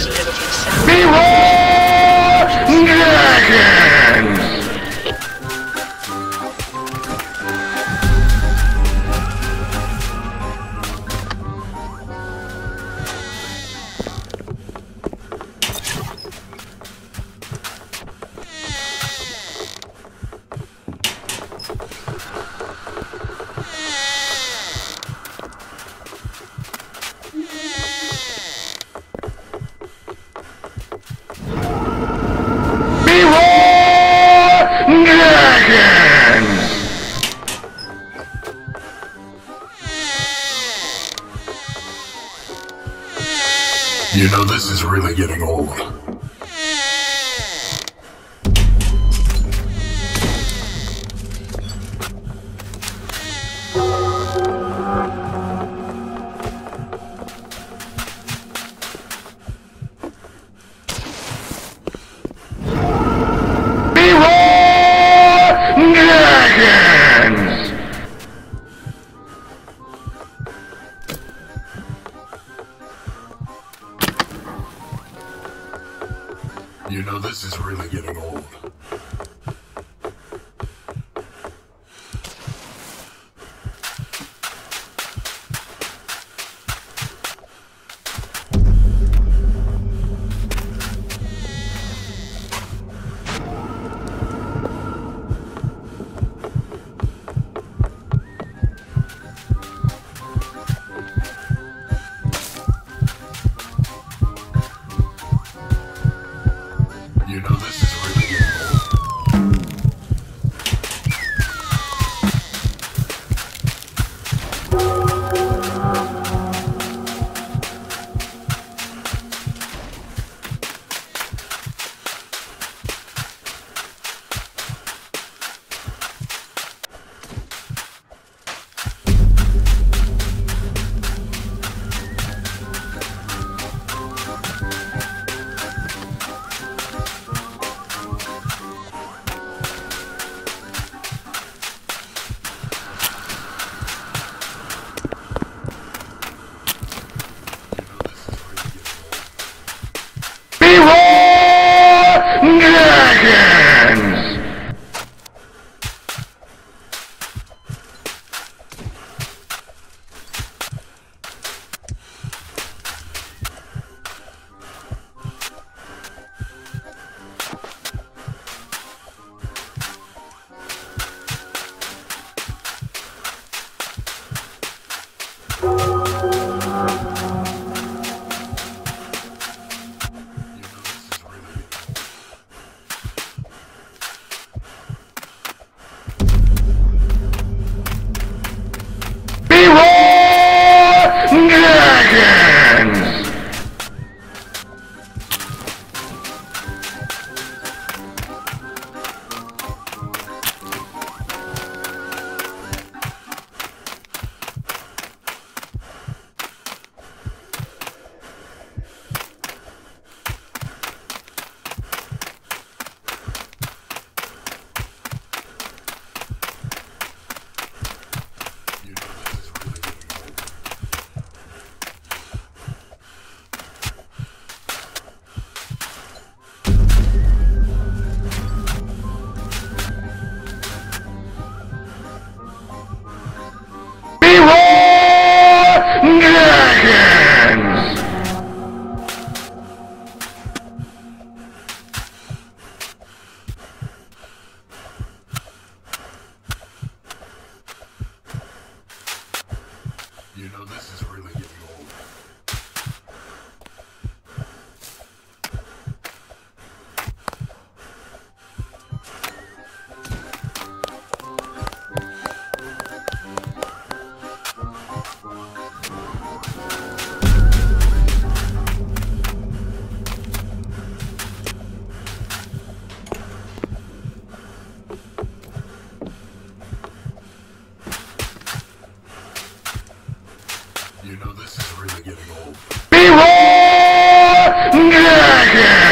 is going to be sad. Beware dragons! You know, this is really getting old. You know, this is really getting old. You know, this is really This is really getting old. Beware!